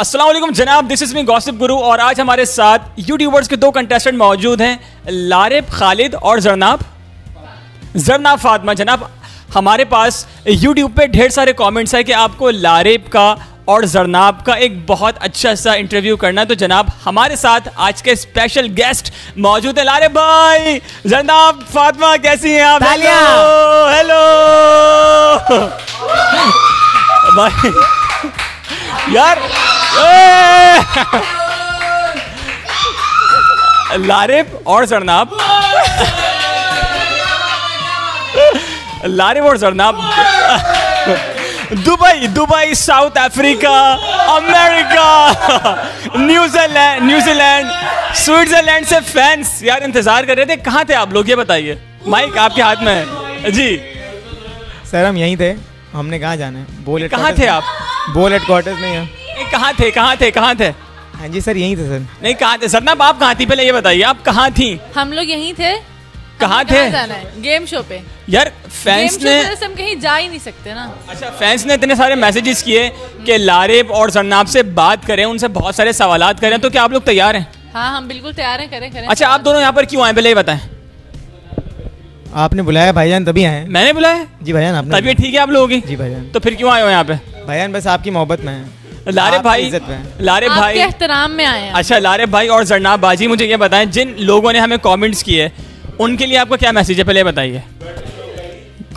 अस्सलाम वालेकुम जनाब, दिस इज मी गॉसिप गुरु और आज हमारे साथ यूट्यूबर्स के दो कंटेस्टेंट मौजूद हैं, लारेब खालिद और ज़रनाब फातिमा। जनाब, हमारे पास यूट्यूब पे ढेर सारे कमेंट्स हैं कि आपको लारेब का और ज़रनाब का एक बहुत अच्छा सा इंटरव्यू करना है, तो जनाब हमारे साथ आज के स्पेशल गेस्ट मौजूद हैं लारेब भाई। ज़रनाब फातिमा कैसी हैं आप? हेलो भाई यार, लारेब और ज़रनाब, लारेब और Zarnab Dubai, South Africa, America, New Zealand, Switzerland से फैंस यार इंतजार कर रहे थे। कहाँ थे आप लोग, ये बताइए। माइक आपके हाथ में है जी। सर हम यहीं थे, हमने कहाँ जाना है। बोले कहाँ थे आप? बोल हेडक्वार्टर्स में है। कहाँ थे? हाँ जी सर यहीं थे सर। नहीं कहाँ थे? ज़रनाब आप कहाँ थी, पहले ये बताइए आप कहाँ थी? हम लोग यहीं थे। कहाँ थे? जाना है गेम शो पे यार। फैंस ने हम कहीं जा ही नहीं सकते ना। अच्छा, फैंस ने इतने सारे मैसेजेस किए कि लारेब और ज़रनाब से बात करें, उनसे बहुत सारे सवाल करें, तो क्या आप लोग तैयार हैं? हाँ हम बिल्कुल तैयार हैं, करें। अच्छा आप दोनों यहाँ पर क्यों आए, पहले ये बताएं। आपने बुलाया भाईजान तभी आए। मैंने बुलाया? जी भाईजान आपने। तबीयत ठीक है आप लोगों की? जी भाईजान। तो फिर क्यों आए हो यहाँ पे? भाईजान बस आपकी मोहब्बत में है, लारेब भाई आपके एहतराम में आए हैं। अच्छा लारेब भाई और ज़रनाब बाजी, मुझे ये बताएं जिन लोगों ने हमें कमेंट्स किए उनके लिए आपका क्या मैसेज है, पहले बताइए।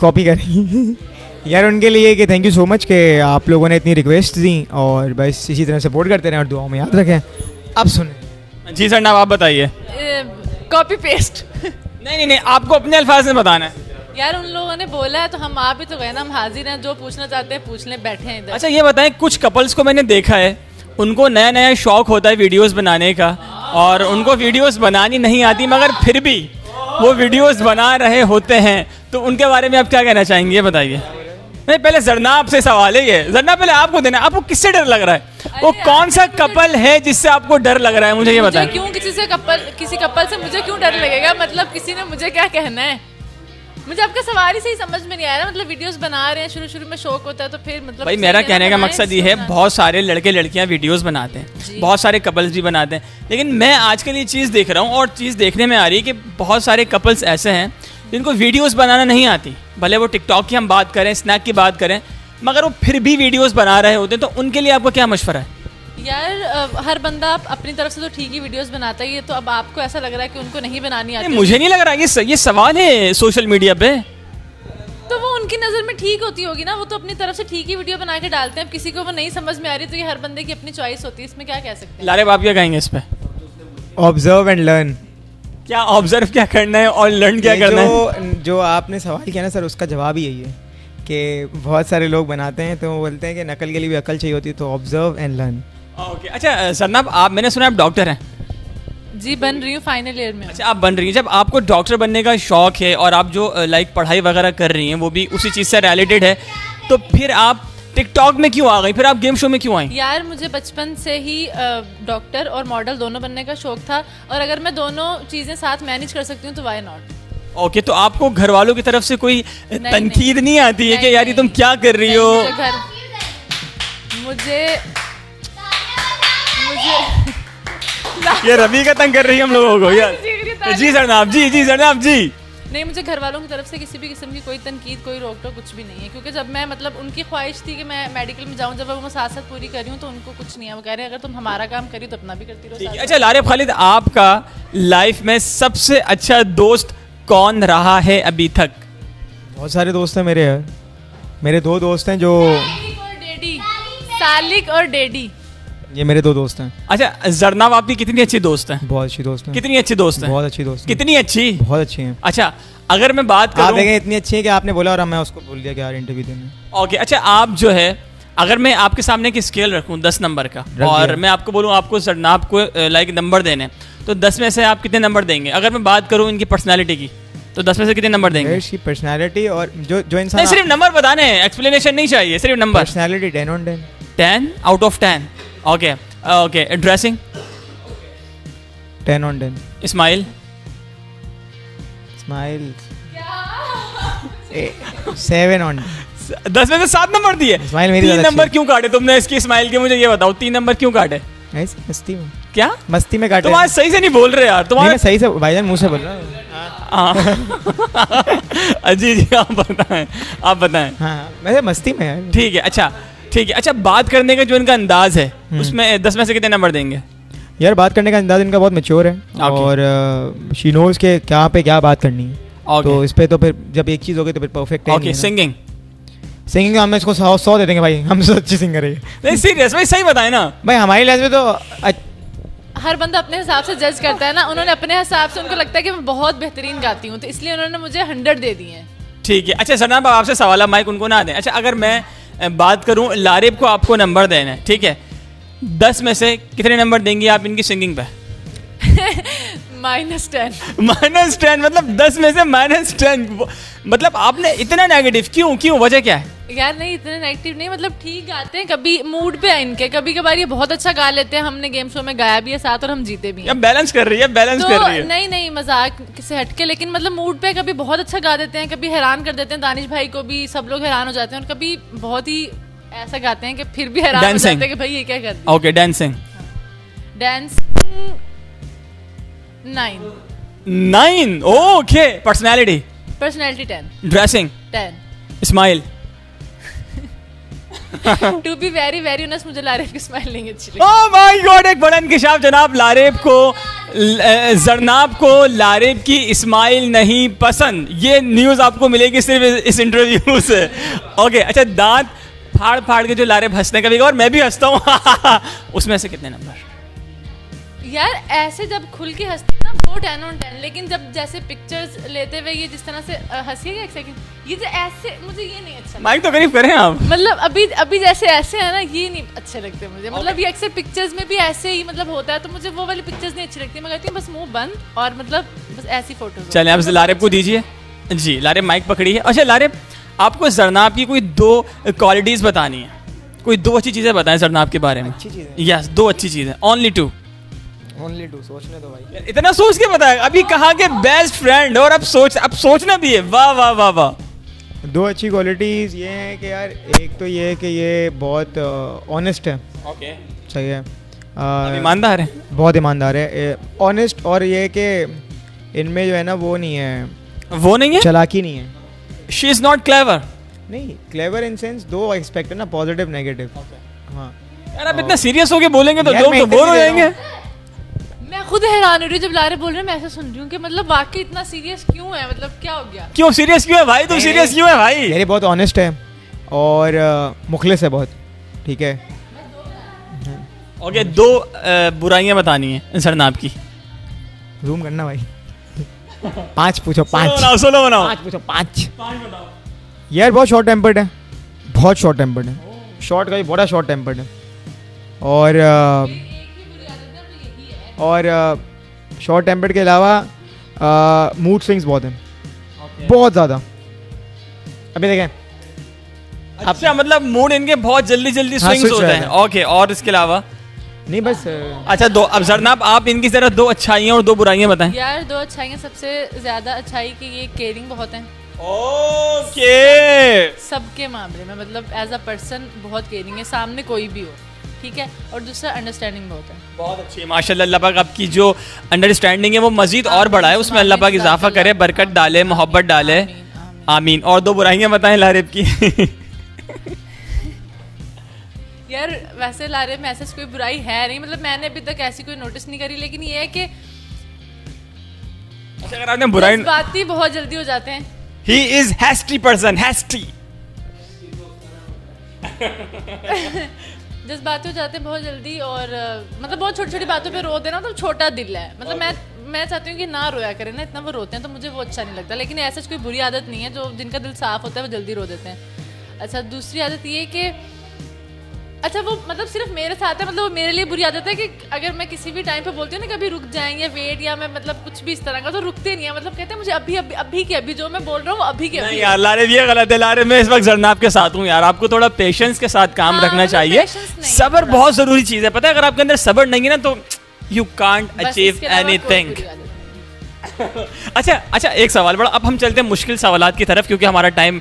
कॉपी करें यार उनके लिए कि थैंक यू सो मच कि आप लोगों ने इतनी रिक्वेस्ट दी और बस इसी तरह सपोर्ट करते रहें और दुआओं में याद रखें। अब सुने जी ज़रनाब आप बताइए। कॉपी पेस्ट नहीं, आपको अपने अल्फाज में बताना है यार। उन लोगों ने बोला है तो हम आप भी तो गए ना, हम हाजिर हैं, जो पूछना चाहते हैं पूछ लें, बैठे हैं इधर। अच्छा ये बताएं, कुछ कपल्स को मैंने देखा है उनको नया शौक होता है वीडियोस बनाने का और उनको वीडियोस बनानी नहीं आती मगर फिर भी वो वीडियोस बना रहे होते हैं, तो उनके बारे में आप क्या कहना चाहेंगे, बताइए। नहीं पहले ज़रनाब से सवाल है ये। ज़रनाब पहले आपको देना, आपको किससे डर लग रहा है, वो कौन सा कपल है जिससे आपको डर लग रहा है, मुझे ये बताएं। क्यों किसी कपल से मुझे क्यों डर लगेगा, मतलब किसी ने मुझे क्या कहना है, मुझे आपका सवाल ही सही समझ में नहीं आया। मतलब वीडियोस बना रहे हैं, शुरू में शौक होता है तो फिर मतलब भाई मेरा कहने का मकसद ये है, बहुत सारे लड़के लड़कियां वीडियोस बनाते हैं, बहुत सारे कपल्स भी बनाते हैं, लेकिन मैं आजकल ये चीज़ देख रहा हूँ और चीज़ देखने में आ रही है कि बहुत सारे कपल्स ऐसे हैं जिनको वीडियोस बनाना नहीं आती, भले वो टिकटॉक की हम बात करें, स्नैक की बात करें, मगर वो फिर भी वीडियोस बना रहे होते हैं, तो उनके लिए आपका क्या मशवरा है? यार हर बंदा अपनी तरफ से तो ठीक ही वीडियोस बनाता है, ये तो अब आपको ऐसा लग रहा है कि उनको नहीं बनानी आती। मुझे नहीं लग रहा ये सवाल है सोशल मीडिया पे, तो वो उनकी नज़र में ठीक होती होगी ना, वो तो अपनी तरफ से ठीक ही वीडियो बना के डालते हैं, अब किसी को वो नहीं समझ में आ रही तो ये हर बंदे की अपनी चॉइस होती है, इसमें क्या कह सकते हैं। लारेब आप क्या कहेंगे इस पे? Observe and learn. क्या ऑब्जर्व क्या करना है और लर्न क्या करना है? जो आपने सवाल किया ना सर उसका जवाब ही यही है कि बहुत सारे लोग बनाते हैं तो बोलते हैं कि नकल के लिए भी अकल चाहिए होती है, तो ऑब्जर्व एंड लर्न। ओके अच्छा ज़रनाब आप, मैंने सुना आप डॉक्टर हैं। जी बन रही हूँ, फाइनल ईयर में। अच्छा आप बन रही हैं, जब आपको डॉक्टर बनने का शौक़ है और आप जो लाइक पढ़ाई वगैरह कर रही हैं वो भी उसी चीज़ से रिलेटेड है, तो फिर आप टिकटॉक में क्यों आ गई, फिर आप गेम शो में क्यों आई? यार मुझे बचपन से ही डॉक्टर और मॉडल दोनों बनने का शौक़ था और अगर मैं दोनों चीज़ें साथ मैनेज कर सकती हूँ तो वाई नॉट। ओके तो आपको घर वालों की तरफ से कोई तनकीद नहीं आती है कि यार ये तुम क्या कर रही हो? मुझे ये रबीका तंग कर रही है हम लोगों को यार। जी ज़रनाब जी, जी ज़रनाब जी। नहीं मुझे घर वालों की तरफ से किसी भी किस्म की कोई तनकीद, कोई रोक टोक कुछ भी नहीं है, क्योंकि जब मैं मतलब उनकी ख्वाहिश थी कि मैं मेडिकल में जाऊं, जब वो साथ साथ पूरी कर रही हूं तो उनको कुछ नहीं है, वो कह रहे हैं अगर तुम हमारा काम करी तो अपना भी करती रहो। अच्छा लारेब खालिद आपका लाइफ में सबसे अच्छा दोस्त कौन रहा है अभी तक? बहुत सारे दोस्त हैं मेरे यार, मेरे दो दोस्त हैं जो सालिक और डेडी, ये मेरे दो दोस्त हैं। अच्छा ज़रनाब आपकी कितनी अच्छी दोस्त हैं? बहुत अच्छी दोस्त हैं। कितनी अच्छी दोस्त हैं? बहुत अच्छी दोस्त। कितनी अच्छी? बहुत अच्छी हैं। अच्छा अगर मैं बात करूं, आप देखें इतनी अच्छी है कि आपने बोला और मैं उसको बोल दिया कि यार इंटरव्यू देना। ओके अच्छा आप जो है, अगर मैं आपके सामने एक स्केल रखूं 10 नंबर का और मैं आपको बोलूं आपको ज़रनाब को लाइक नंबर देने, तो 10 में से आप कितने नंबर देंगे? अगर मैं बात करूं इनकी पर्सनालिटी की तो 10 में से कितने नंबर देंगे? इसकी पर्सनालिटी और जो इंसान, नहीं सिर्फ नंबर बताने हैं, एक्सप्लेनेशन नहीं चाहिए, सिर्फ number. Personality 10 out of 10। Okay okay dressing 10 on 10। Smile 7 on 10 में से 7 नंबर दिए। तीन नंबर क्यों काटे तुमने इसकी स्माइल के? मुझे ये बताओ 3 नंबर क्यों काटे? मस्ती में। क्या मस्ती में काटे? तुम्हारे सही से नहीं बोल रहे यार। तुम्हारे सही से भाईजान मुंह से बोल रहा हूँ। जी जी आप बताएं, आप बताएं। हाँ वैसे मस्ती में। ठीक है, अच्छा ठीक है। अच्छा बात करने का जो इनका अंदाज है उसमें 10 में से कितने नंबर देंगे? यार बात करने का अंदाज इनका बहुत मैच्योर है और शी नोज के क्या पे क्या बात करनी है। तो इस पे तो फिर जब एक चीज़ हो गई तो फिर परफेक्ट है। ओके सिंगिंग, सिंगिंग हम इसको 100 दे देंगे भाई, हम से अच्छी सिंगर है। नहीं सीरियस भाई, सही बताए ना भाई। हमारी लाइफ में तो हर बंदा अपने हिसाब से जज करता है ना। उन्होंने अपने हिसाब से, उनको लगता है कि मैं बहुत बेहतरीन गाती हूँ तो इसलिए उन्होंने मुझे 100 दे दिए हैं। ठीक है, अच्छा सरनाब आपसे सवाल है, माइक उनको ना दें। अच्छा अगर मैं बात करूँ, लारिब को आपको नंबर देना है, ठीक है, 10 में से कितने नंबर देंगी आप इनकी सिंगिंग पे? -10 मतलब 10 में से -10। मतलब आपने इतना नेगेटिव क्यों? वजह क्या है? यार नहीं इतने नेगेटिव नहीं, मतलब ठीक गाते हैं, कभी मूड पे है इनके, कभी कभार ये बहुत अच्छा गा लेते हैं। हमने गेम शो में गाया भी है साथ और हम जीते भी हैं। बैलेंस कर रही है, बैलेंस तो कर रही है। नहीं नहीं मजाक से हटके, लेकिन मतलब मूड पे कभी बहुत अच्छा गा देते हैं, कभी हैरान कर देते हैं दानिश भाई को भी, सब लोग हैरान हो जाते हैं, और कभी बहुत ही ऐसा गाते हैं कि फिर भी हैरान हो जाते हैं कि भाई ये क्या करते हैं। Okay dancing, dancing 9। Okay personality 10। Dressing 10। Smile to be very very honest, मुझे लारिब की स्माइल नहीं अच्छी लगी। ओह माय गॉड, एक बड़ा इंकिशाफ जनाब। लारिब को, ज़रनाब को लारिब की स्माइल नहीं पसंद। ये न्यूज़ आपको मिलेगी सिर्फ इस इंटरव्यू से। ओके अच्छा दांत फाड़ फाड़ के जो लारिब हंसने का भी, और मैं भी हंसता हूँ उसमें से कितने नंबर? यार ऐसे जब खुल के हंसती ना वो 10 on 10, लेकिन जब जैसे पिक्चर्स लेते हुए ये जिस तरह से हंसी है, एक सेकंड ये जो ऐसे, मुझे ये नहीं अच्छा। माइक तो करीब करें आप। मतलब अभी अभी जैसे ऐसे है ना, ये नहीं अच्छे लगते मुझे। मतलब ये अक्सर पिक्चर्स में भी ऐसे ही मतलब होता है, तो मुझे वो वाली पिक्चर्स नहीं अच्छी लगती। मैं कहती हूँ बस मुँह बंद और मतलब बस ऐसी फोटो। चले आप लारिब को दीजिए जी। लारिब माइक पकड़ी है। अच्छा लारिब, आपको ज़रनाब की कोई 2 क्वालिटीज़ बतानी है, कोई 2 अच्छी चीज़ें बताएं ज़रनाब के बारे में। यस 2 अच्छी चीज़ें, ओनली 2। सोचने दो भाई, इतना सोच के बताया। अभी कहा कि बेस्ट फ्रेंड और अब सोचना भी है। वाह वाह वाह वाह। 2 अच्छी क्वालिटीज ये हैं कि यार एक तो ये है कि ये बहुत ऑनेस्ट है। ओके सही है। ईमानदार है, बहुत ईमानदार है, ऑनेस्ट। और ये कि इनमें जो है ना वो नहीं है, वो नहीं है, चालाकी नहीं है। She is not clever. नहीं क्लेवर इन सेंस 2 एक्सपेक्ट है ना, पॉजिटिव नेगेटिव। हाँ यार आप इतना सीरियस होके बोलेंगे तो लोग तो बोर हो जाएंगे। मैं खुद हैरान हो रही हूँ जब लारिब बोल रहे हैं, मैं ऐसा सुन रही हूँ कि मतलब वाकई इतना सीरियस क्यों है, मतलब क्या हो गया, क्यों सीरियस क्यों है भाई? तुम सीरियस क्यों है भाई? मेरे बहुत ऑनेस्ट है और मुखलिस है बहुत। ठीक है ओके, 2 बुराइयाँ बतानी है ज़रनाब की। जूम करना भाई। 5 पूछो, 5 सोलो बनाओ, 5 पूछो, 5 बताओ। यार बहुत शॉर्ट टेम्पर्ड है, बहुत शॉर्ट टेम्पर्ड है, शॉर्ट का भी बड़ा शॉर्ट टेम्पर्ड है। और शॉर्ट टेम्पर्ड के अलावा मूड स्विंग्स बहुत हैं। okay. बहुत ज़्यादा। अभी देखें अच्छा मतलब मूड इनके बहुत जल्दी जल्दी स्विंग्स होते हैं। ओके और इसके अलावा नहीं बस अच्छा 2। अब ज़रनाब आप इनकी तरह 2 अच्छाइयाँ और 2 बुराइयाँ बताएं। यार 2 अच्छाइयाँ, सबसे ज़्यादा अच्छाई कि ये केयरिंग बहुत है। ओके सबके मामले में मतलब एज अ पर्सन बहुत केयरिंग है, सामने कोई भी हो। ठीक है और दूसरा अंडरस्टैंडिंग में होता है, बहुत अच्छी है माशाल्लाह। अल्लाह पाक आपकी जो अंडरस्टैंडिंग है वो मजीद और बढ़ाए, उसमें अल्लाह पाक इजाफा करे, बरकत डाले, मोहब्बत डाले, आमीन। और 2 बुराइयाँ बताएं लारिब की। यार वैसे लारिब में ऐसा कोई बुराई है नहीं, मतलब मैंने अभी तक ऐसी कोई नोटिस नहीं करी, लेकिन ये है कि अगर आपने बुराई बात ही बहुत जल्दी हो जाते हैं। He is hasty person, hasty जिस बातें हो जाते हैं बहुत जल्दी और मतलब बहुत छोटी छोटी बातों पे रो देना, मतलब तो छोटा दिल है। मतलब मैं चाहती हूँ कि ना रोया करें ना, इतना वो रोते हैं तो मुझे वो अच्छा नहीं लगता। लेकिन ऐसा कोई बुरी आदत नहीं है, जो जिनका दिल साफ होता है वो जल्दी रो देते हैं। अच्छा दूसरी आदत ये कि अच्छा वो मतलब सिर्फ मेरे साथ है, मतलब वो मेरे लिए बुरी आदत है कि अगर मैं किसी भी टाइम पे बोलती हूँ ना कभी रुक जाएँ या वेट या मैं मतलब कुछ भी इस तरह का, तो रुकते नहीं है। मतलब कहते हैं मुझे अभी अभी अभी के अभी जो मैं बोल रहा हूँ अभी के अभी। यार लारिब ये गलत है। लारिब मैं इस वक्त ज़रनाब के साथ हूँ यार, आपको थोड़ा पेशेंस के साथ काम रखना चाहिए। सब्र बहुत ज़रूरी चीज़ है, पता है अगर आपके अंदर सब्र नहीं है ना तो यू कांट अचीव एनीथिंग। अच्छा अच्छा एक सवाल बड़ा, अब हम चलते हैं मुश्किल सवालात की तरफ क्योंकि हमारा टाइम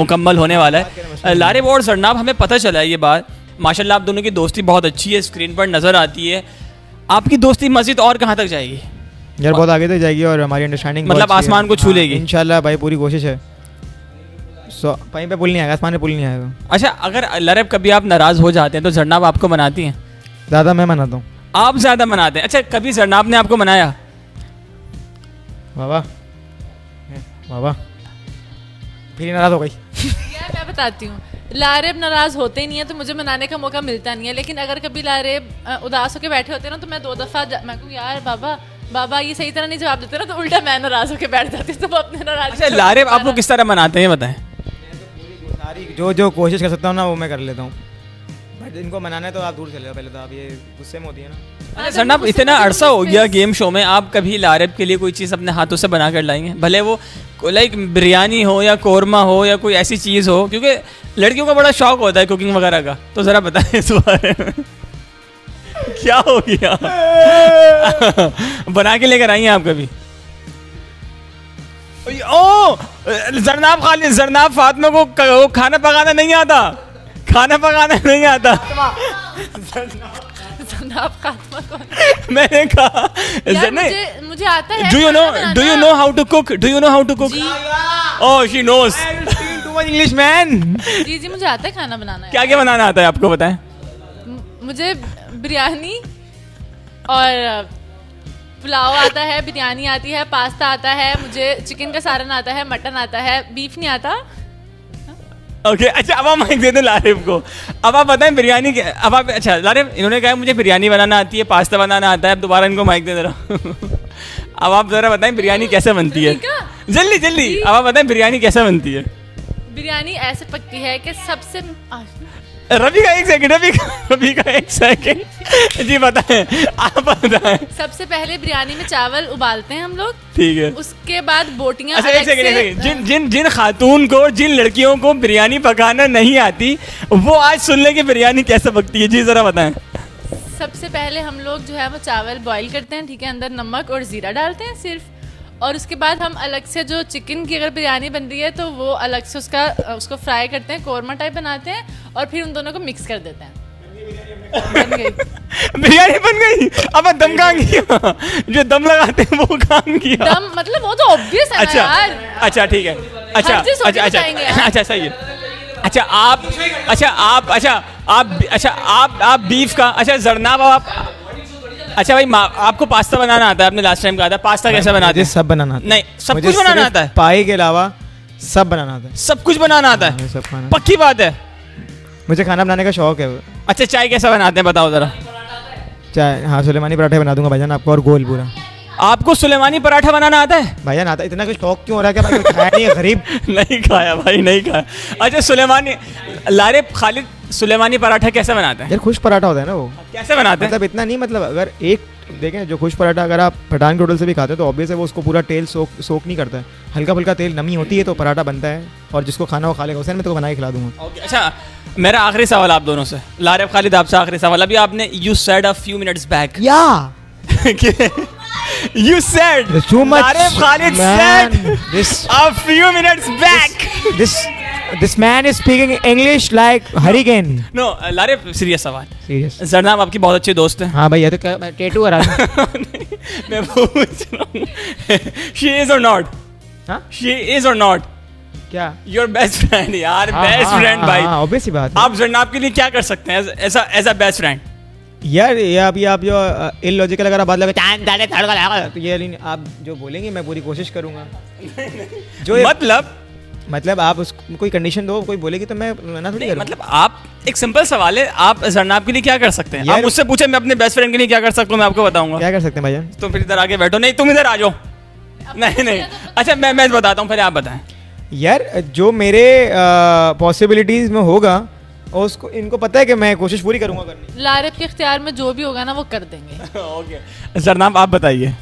मुकम्मल होने वाला है। लारेब और ज़रनाब, हमें पता चला है ये बात, माशाल्लाह आप दोनों की दोस्ती बहुत अच्छी है, स्क्रीन पर नज़र आती है। आपकी दोस्ती मज़ीद और कहाँ तक जाएगी? यार बहुत आगे तक जाएगी और हमारी अंडरस्टैंडिंग मतलब आसमान को छू लेगी इंशाल्लाह भाई, पूरी कोशिश है। सो कहीं पे पुल नहीं आएगा, आसमान पे पुल नहीं आएगा। अच्छा अगर लरेब कभी आप नाराज़ हो जाते हैं तो ज़रनाब आपको मनाती हैं? ज़्यादा मैं मनाता हूँ। आप ज़्यादा मनाते हैं? अच्छा कभी ज़रनाब ने आपको मनाया? बाबा बाबा फिर नाराज़ हो गई। यार मैं बताती हूँ, लारेब नाराज़ होते ही नहीं है तो मुझे मनाने का मौका मिलता नहीं है, लेकिन अगर कभी लारेब उदास होकर बैठे होते हैं ना तो मैं दो दफ़ा मैं कहूँ यार बाबा बाबा ये सही तरह नहीं जवाब देते ना, तो उल्टा मैं नाराज़ होकर बैठ जाती हूँ। तो वो अपने नाराज़। अच्छा लारेब आपको किस तरह मनाते हैं बताएं? सारी जो जो कोशिश कर सकता हूँ ना वो मैं कर लेता हूँ, बट इनको मनाना है तो आप दूर चले जाओ पहले, तो आप ये गुस्से में होती है ना। ज़रनाब इतना अरसा हो गया गेम शो में, आप कभी लारेब के लिए कोई चीज़ अपने हाथों से बना कर लाएंगे? भले वो लाइक बिरयानी हो या कौरमा हो या कोई ऐसी चीज़ हो, क्योंकि लड़कियों का बड़ा शौक होता है कुकिंग वगैरह का, तो ज़रा बताएं इस बारे में। क्या हो गया? बना के लेकर आई हैं आप कभी? ओ ज़रनाब खालिद, ज़रनाब फातिमा को खाना पकाना नहीं आता, खाना पकाना नहीं आता। मैंने कहा मुझे आता है। Do you know how to cook? Do you know how to cook? Oh, she knows. Too much English man. जी मुझे आता है खाना बनाना। क्या क्या बनाना आता है आपको बताएं? मुझे बिरयानी और पुलाव आता है, बिरयानी आती है, पास्ता आता है, मुझे चिकन का सालन आता है, मटन आता है, बीफ नहीं आता। ओके अच्छा अब आप माइक दे दें लारेब को, अब आप बताएं बिरयानी के, अब आप अच्छा लारेब इन्होंने कहा मुझे बिरयानी बनाना आती है, पास्ता बनाना आता है, अब दोबारा इनको माइक दे दे रहा हूँ। अब आप ज़रा बताएं बिरयानी कैसे बनती है, जल्दी जल्दी। अब आप बताएं बिरयानी कैसे बनती है? बिरयानी ऐसे पकती है कि सबसे रबीका एक सेकेंड, रबीका एक सेकेंड जी बताएं, आप बताएं। सबसे पहले बिरयानी में चावल उबालते हैं हम लोग, ठीक है, उसके बाद बोटियाँ। अच्छा एक सेकेंड, जिन खातून को, जिन लड़कियों को बिरयानी पकाना नहीं आती वो आज सुन लें कि बिरयानी कैसे पकती है। जी ज़रा बताएं। सबसे पहले हम लोग जो है वो चावल बॉईल करते हैं, ठीक है, अंदर नमक और ज़ीरा डालते हैं सिर्फ, और उसके बाद हम अलग से जो चिकन की अगर बिरयानी बन रही है तो वो अलग से उसको फ्राई करते हैं, कौरमा टाइप बनाते हैं और फिर उन दोनों को मिक्स कर देते हैं। बिरयानी बन गई। अब दम काम किया, जो दम लगाते हैं वो काम किया। दम मतलब वो तो ऑब्वियस है। अच्छा अच्छा ठीक है, अच्छा अच्छा अच्छा अच्छा सही है। अच्छा आप अच्छा आप अच्छा आप अच्छा आप बीफ का। अच्छा ज़रनाब आप अच्छा भाई आपको पास्ता बनाना आता है, आपने लास्ट टाइम कहा था पास्ता कैसे बनाते हैं? सब बनाना आता है। नहीं सब कुछ बनाना आता है, पाई के अलावा सब बनाना आता है। सब कुछ बनाना आता है, सब खाना पक्की बात है। मुझे खाना बनाने का शौक है। अच्छा चाय कैसे बनाते हैं बताओ ज़रा? चाय हाँ सुलेमानी पराठे बना दूंगा भाईजान आपको, और गोल पूरा। आपको सुलेमानी पराठा बनाना आता है भाईजान? आता है। इतना कुछ शौक क्यों हो रहा है? खाया नहीं है गरीब, नहीं खाया भाई नहीं खाया। अच्छा सुलेमानी, लारेब खालिद सुलेमानी पराठा कैसे बनाते हैं? यार खुश पराठा होता है ना वो, कैसे बनाते हैं? मतलब इतना नहीं, मतलब अगर एक देखें जो खुश पराठा अगर आप पठान के होटल से भी खाते हैं तो ऑब्वियस है वो उसको पूरा तेल सोक नहीं करता है, हल्का फुल्का तेल नमी होती है तो पराठा बनता है, और जिसको खाना वो खा लेगा। हुसैन मैं तो बना के खिला दूंगा। अच्छा मेरा आखिरी सवाल आप दोनों से, लारेब खालिद आपसे आखिरी सवाल, अभी आपने you said a few minutes back You said Laraib Khalid said this a few minutes back. This man is speaking English like hurricane. No, Laraib serious सवाल. Serious. ज़रनाब आपकी बहुत अच्छे दोस्त हैं. हाँ भाई ये तो क्या tattoo करा है? मैं पूछ रहा हूँ. She is or not? हाँ? She is or not? क्या? Your best friend यार, best friend भाई. हाँ obviously बात है. आप ज़रनाब के लिए क्या कर सकते हैं as a best friend? यार ये अभी आप जो इलॉजिकल अगर आप बात लगे तो ये आप जो बोलेंगे मैं पूरी कोशिश करूँगा। जो मतलब आप उसको कोई कंडीशन दो, कोई बोलेगी तो मैं मना थोड़ी करूँगा। मतलब आप एक सिंपल सवाल है, आप ज़रनाब के लिए क्या कर सकते हैं? आप उससे पूछे मैं अपने बेस्ट फ्रेंड के लिए क्या कर सकता हूँ, मैं आपको बताऊँगा क्या कर सकते हैं भाई। तुम फिर इधर आके बैठो, नहीं तुम इधर आ जाओ, नहीं नहीं अच्छा मैं बताता हूँ, पहले आप बताएं। यार जो मेरे पॉसिबिलिटीज़ में होगा और उसको इनको पता है कि मैं कोशिश पूरी करूंगा करने। लारेब के इख्तियार में जो भी होगा ना वो कर देंगे। ओके ज़रनाब आप बताइए।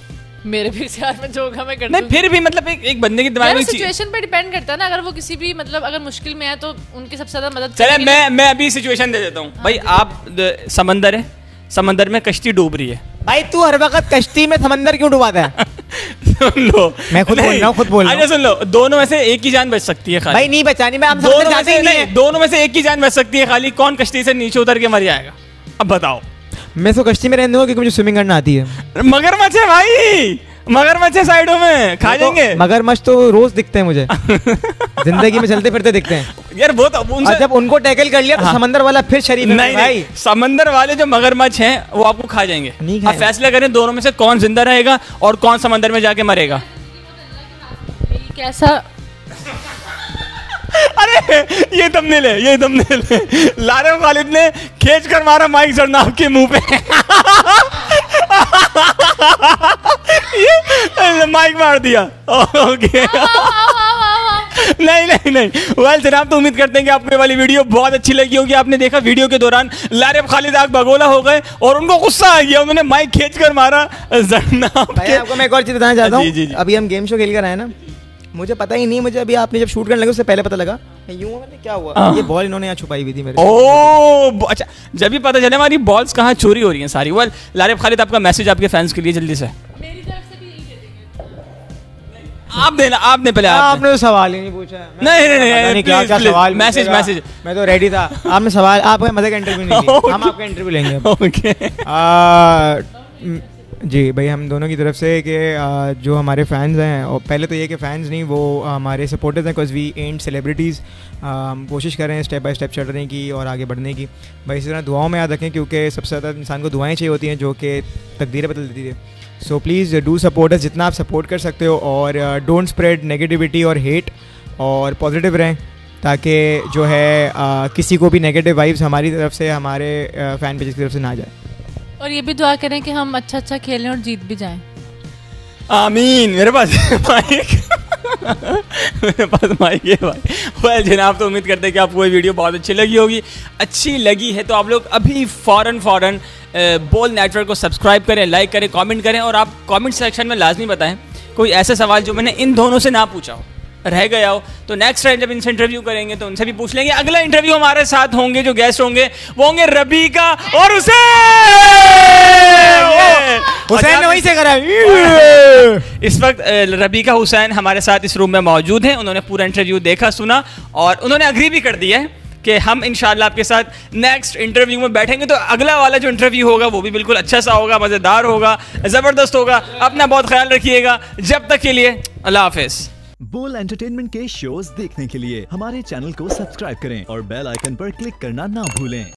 मेरे भी इख्तियार में जो होगा मैं कर दूंगा। नहीं फिर भी मतलब एक बंदे के दिमाग में सिचुएशन पे डिपेंड करता है ना, अगर वो किसी भी मतलब अगर मुश्किल में है तो उनकी सबसे ज्यादा मदद। चले मैं अभी सिचुएशन दे देता हूँ भाई। आप समंदर है, समंदर में कश्ती डूब रही है भाई, तू हर वक्त कश्ती में समंदर क्यों डूबाता है? लो मैं खुद बोल रहा हूँ, खुद बोल रहा हूँ। सुन लो, दोनों में से एक ही जान बच सकती है खाली। भाई नहीं बचानी, मैं दोनों में से एक ही जान बच सकती है खाली। कौन कश्ती से नीचे उतर के मर जाएगा अब बताओ? मैं तो कश्ती में रहने दूंगा क्योंकि मुझे स्विमिंग करना आती है। मगरमच्छ है भाई, मगरमच्छ है साइडों में, खा जाएंगे। मगरमच्छ तो रोज दिखते हैं मुझे जिंदगी में, चलते फिरते दिखते हैं यार। वो तो जब उनको टैकल कर लिया तो हाँ। समंदर वाला फिर शरीर नहीं, नहीं भाई, समंदर वाले जो मगरमच्छ हैं वो आपको खा जाएंगे। आप फैसला करें दोनों में से कौन जिंदा रहेगा और कौन समंदर में जाके मरेगा। कैसा? अरे ये थंबनेल है, ये थंबनेल है। लारेब खालिद ने खींच कर मारा माइक ज़रनाब के मुंह पे। ये माइक मार दिया। ओके नहीं नहीं नहीं, वेल जनाब तो उम्मीद करते हैं कि आपको ये वाली वीडियो बहुत अच्छी लगी होगी। आपने देखा वीडियो के दौरान लारेब खालिद आग बगोला हो गए और उनको गुस्सा आ गया, उन्होंने माइक खींच कर मारा ज़रनाब के। आपको मैं एक और चीज बताना चाहता हूँ, अभी हम गेम शो खेल कर आए ना, मुझे पता ही नहीं, मुझे अभी आपने जब शूट करने लगे उससे पहले पता लगा। मैं यूं मैंने क्या हुआ, ये बॉल इन्होंने यहाँ छुपाई हुई थी मेरे। ओह अच्छा, जब भी पता चले हमारी बॉल्स कहाँ चोरी हो रही हैं सारी। वेल लारेब खालिद आपका मैसेज आपके फैंस के लिए जल्दी से। मेरी तरफ से भी यही देंगे आप, देना आपने पहले। आपने तो सवाल ही नहीं पूछा। नहीं मैसेज मैसेज, मैं तो रेडी था। आपने सवाल, आपका मजे का इंटरव्यू नहीं, हम आपका इंटरव्यू लेंगे। ओके जी भाई, हम दोनों की तरफ से कि जो हमारे फ़ैन्स हैं, और पहले तो ये कि फ़ैन्स नहीं, वो हमारे सपोर्टर्स हैं। बिकॉज़ वी एंड सेलिब्रिटीज़, हम कोशिश कर रहे हैं स्टेप बाय स्टेप चढ़ने की और आगे बढ़ने की। भाई इसी तरह दुआओं में याद रखें, क्योंकि सबसे ज़्यादा इंसान को दुआएं चाहिए होती हैं जो कि तकदीरें बदल देती है। So please do support us जितना आप सपोर्ट कर सकते हो, और डोंट स्प्रेड नेगेटिविटी और हेट, और पॉजिटिव रहें ताकि जो है किसी को भी नेगेटिव वाइब्स हमारी तरफ से, हमारे फ़ैन पेज की तरफ से ना जाए। और ये भी दुआ करें कि हम अच्छा अच्छा खेलें और जीत भी जाएं। आमीन। मेरे पास माइक है भाई। वेल जनाब तो उम्मीद करते हैं कि आपको ये वीडियो बहुत अच्छी लगी होगी। अच्छी लगी है तो आप लोग अभी फ़ौरन फ़ौरन बोल नेटवर्क को सब्सक्राइब करें, लाइक करें, कमेंट करें, और आप कमेंट सेक्शन में लाजमी बताएं कोई ऐसा सवाल जो मैंने इन दोनों से ना पूछा हो, रह गया हो, तो नेक्स्ट टाइम जब इनसे इंटरव्यू करेंगे तो उनसे भी पूछ लेंगे। अगला इंटरव्यू हमारे साथ होंगे, जो गेस्ट होंगे वो होंगे रबीका और हुसैन। हुसैन ने वहीं से करा। इस वक्त रबीका हुसैन हमारे साथ इस रूम में मौजूद हैं। उन्होंने पूरा इंटरव्यू देखा, सुना, और उन्होंने एग्री भी कर दिया है कि हम इंशाल्लाह आपके साथ नेक्स्ट इंटरव्यू में बैठेंगे। तो अगला वाला जो इंटरव्यू होगा वो भी बिल्कुल अच्छा सा होगा, मज़ेदार होगा, ज़बरदस्त होगा। अपना बहुत ख्याल रखिएगा। जब तक के लिए अल्लाह हाफिज़। बोल एंटरटेनमेंट के शोज देखने के लिए हमारे चैनल को सब्सक्राइब करें और बेल आइकन पर क्लिक करना ना भूलें।